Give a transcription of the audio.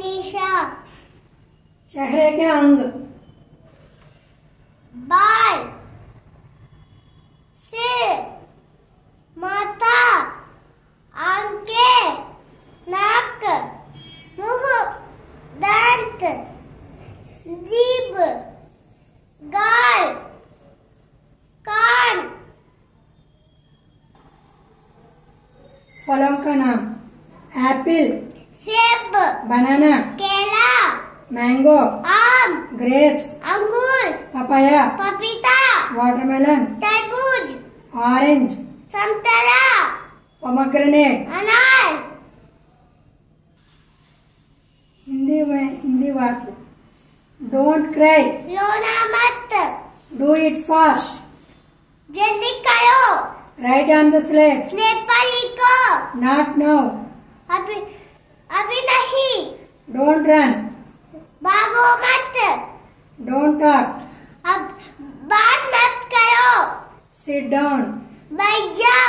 निशा, चेहरे के अंग, बाल, सिर, माथा, आंखें, नाक, मुंह, दांत, जीभ, गाल, कान। फलों का नाम एप्पल, सेब, बनाना, केला, मैंगो, आम, ग्रेप्स, अंगूर, पपाया, पपीता, वाटरमेलन, तरबूज, ऑरेंज, संतरा, पोमेग्रेनेट, अनार। हिंदी वाक्य। डोंट क्राई, रोना मत, डू इट फास्ट, जल्दी करो, write on the slate, slate पर लिखो, नॉट नाउ, अभी नहीं, डोंट रन, भागो मत, डोंट टॉक, अब बात मत करो, सिट डाउन, बैठ जाओ।